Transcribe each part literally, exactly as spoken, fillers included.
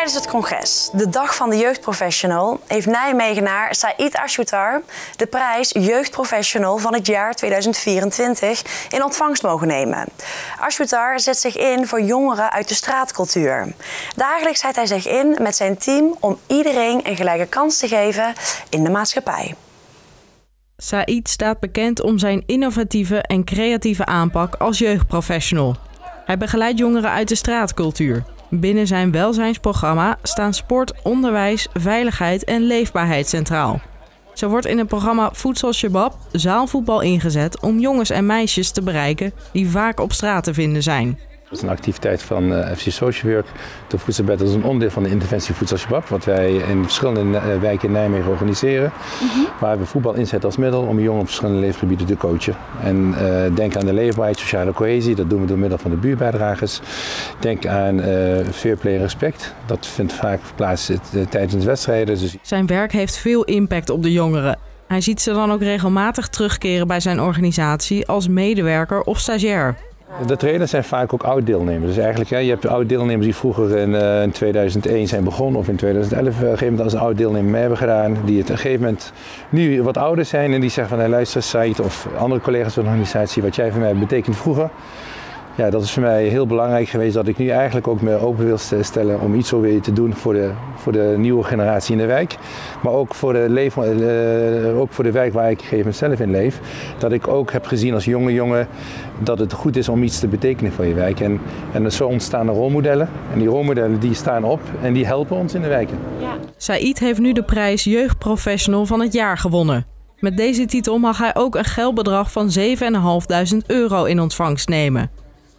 Tijdens het congres, de Dag van de Jeugdprofessional, heeft Nijmegenaar Saïd Achouitar de prijs Jeugdprofessional van het jaar tweeduizend vierentwintig in ontvangst mogen nemen. Achouitar zet zich in voor jongeren uit de straatcultuur. Dagelijks zet hij zich in met zijn team om iedereen een gelijke kans te geven in de maatschappij. Saïd staat bekend om zijn innovatieve en creatieve aanpak als jeugdprofessional. Hij begeleidt jongeren uit de straatcultuur. Binnen zijn welzijnsprogramma staan sport, onderwijs, veiligheid en leefbaarheid centraal. Zo wordt in het programma Voedsel Shabab zaalvoetbal ingezet om jongens en meisjes te bereiken die vaak op straat te vinden zijn. Dat is een activiteit van F C Social Work. De voedselbed, dat is een onderdeel van de interventie Voedsel Shabab, wat wij in verschillende wijken in Nijmegen organiseren. Mm-hmm. Waar we voetbal inzetten als middel om jongeren op verschillende leefgebieden te coachen. En uh, denk aan de leefbaarheid, sociale cohesie, dat doen we door middel van de buurtbijdragers. Denk aan uh, fair play en respect, dat vindt vaak plaats uh, tijdens wedstrijden. Dus... Zijn werk heeft veel impact op de jongeren. Hij ziet ze dan ook regelmatig terugkeren bij zijn organisatie als medewerker of stagiair. De trainers zijn vaak ook oud-deelnemers. Dus eigenlijk, ja, je hebt oud-deelnemers die vroeger in, uh, in tweeduizend één zijn begonnen of in tweeduizend elf op een gegeven moment als een oud-deelnemer mee hebben gedaan. Die het op een gegeven moment nu wat ouder zijn en die zeggen van hey, luister Saïd of andere collega's van de organisatie, wat jij voor mij betekent vroeger. Ja, dat is voor mij heel belangrijk geweest dat ik nu eigenlijk ook me open wil stellen om iets zo weer te doen voor de, voor de nieuwe generatie in de wijk. Maar ook voor de, leven, uh, ook voor de wijk waar ik gegeven zelf in leef. Dat ik ook heb gezien als jonge jongen dat het goed is om iets te betekenen voor je wijk. En, en zo ontstaan er rolmodellen. En die rolmodellen die staan op en die helpen ons in de wijken. Ja. Saïd heeft nu de prijs Jeugdprofessional van het jaar gewonnen. Met deze titel mag hij ook een geldbedrag van zevenduizend vijfhonderd euro in ontvangst nemen.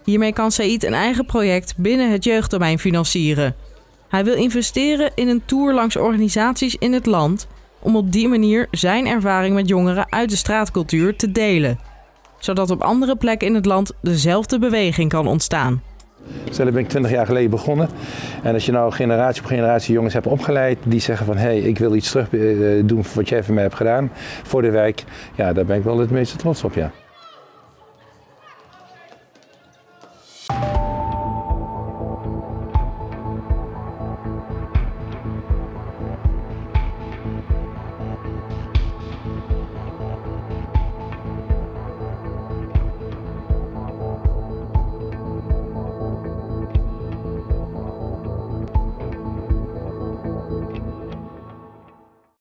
Hiermee kan Saïd een eigen project binnen het jeugddomein financieren. Hij wil investeren in een tour langs organisaties in het land om op die manier zijn ervaring met jongeren uit de straatcultuur te delen. Zodat op andere plekken in het land dezelfde beweging kan ontstaan. Zelf ben ik twintig jaar geleden begonnen en als je nou generatie op generatie jongens hebt opgeleid die zeggen van hé, hey, ik wil iets terug doen voor wat jij voor mij hebt gedaan voor de wijk, ja, daar ben ik wel het meeste trots op, ja.